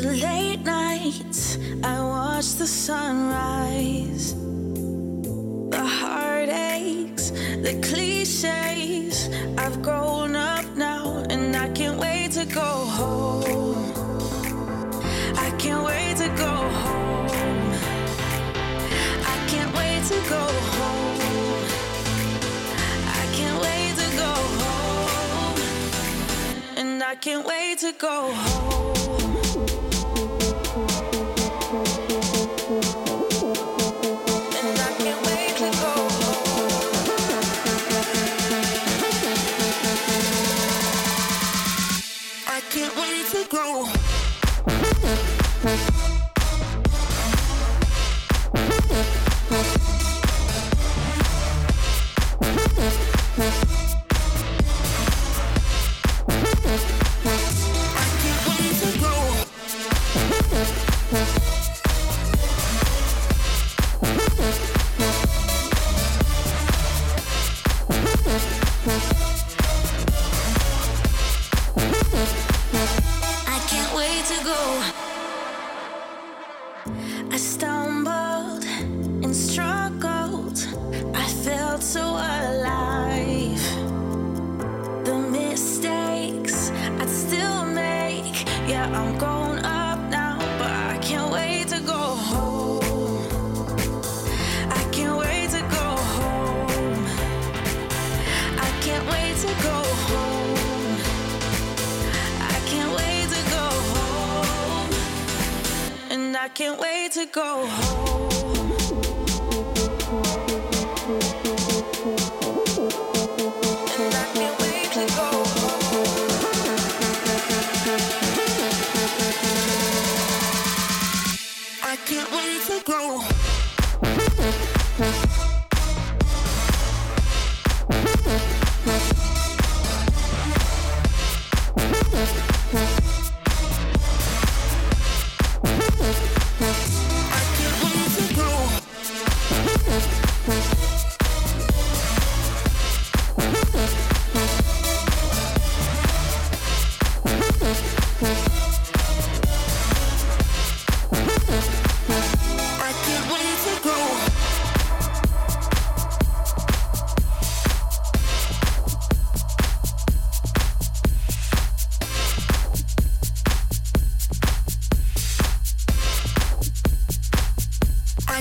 the late nights, I watch the sunrise. The heartaches, the cliches, I've grown up now and I can't wait to go home. I can't wait to go home. I can't wait to go home. I can't wait to go home. And I can't wait to go home. I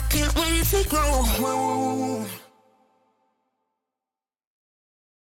can't wait to go home.